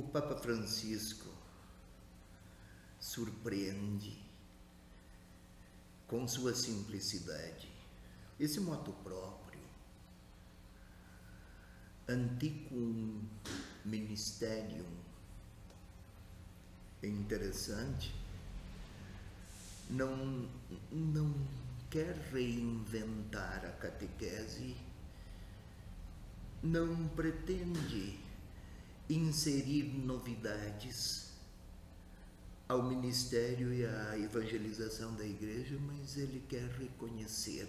O Papa Francisco surpreende com sua simplicidade. Esse motu próprio, Antiquum ministerium, é interessante, não quer reinventar a catequese, não pretende inserir novidades ao ministério e à evangelização da igreja, mas ele quer reconhecer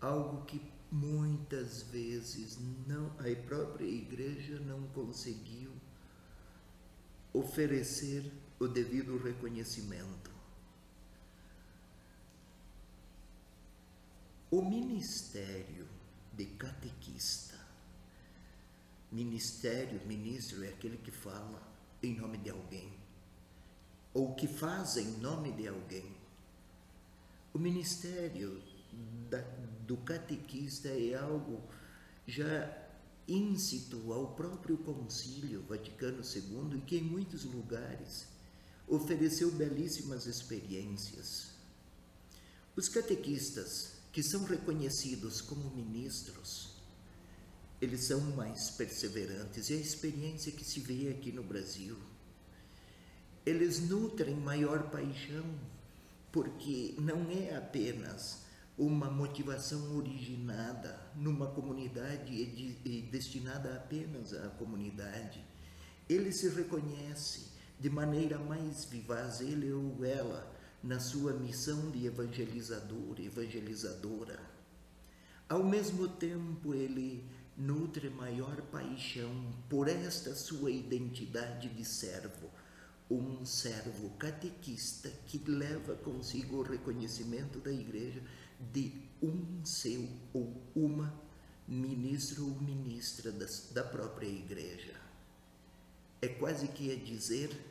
algo que muitas vezes a própria igreja não conseguiu oferecer o devido reconhecimento. O ministério de catequista, ministro é aquele que fala em nome de alguém, ou que faz em nome de alguém. O ministério do catequista é algo já íncito ao próprio Concílio Vaticano II, e que em muitos lugares ofereceu belíssimas experiências. Os catequistas que são reconhecidos como ministros, eles são mais perseverantes, e a experiência que se vê aqui no Brasil. Eles nutrem maior paixão, porque não é apenas uma motivação originada numa comunidade e destinada apenas à comunidade. Ele se reconhece de maneira mais vivaz, ele ou ela, na sua missão de evangelizador, evangelizadora. Ao mesmo tempo, ele nutre maior paixão por esta sua identidade de servo, um servo catequista que leva consigo o reconhecimento da igreja de um seu ou uma ministro ou ministra da própria igreja. É quase que a dizer,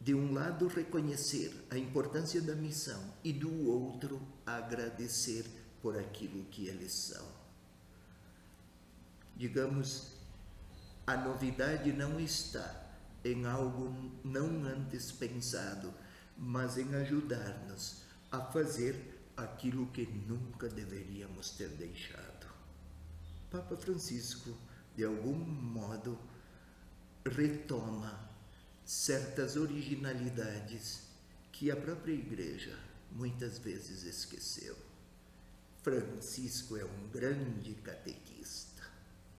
de um lado reconhecer a importância da missão e do outro agradecer por aquilo que eles são. Digamos, a novidade não está em algo não antes pensado, mas em ajudar-nos a fazer aquilo que nunca deveríamos ter deixado. Papa Francisco, de algum modo, retoma certas originalidades que a própria Igreja muitas vezes esqueceu. Francisco é um grande catequista.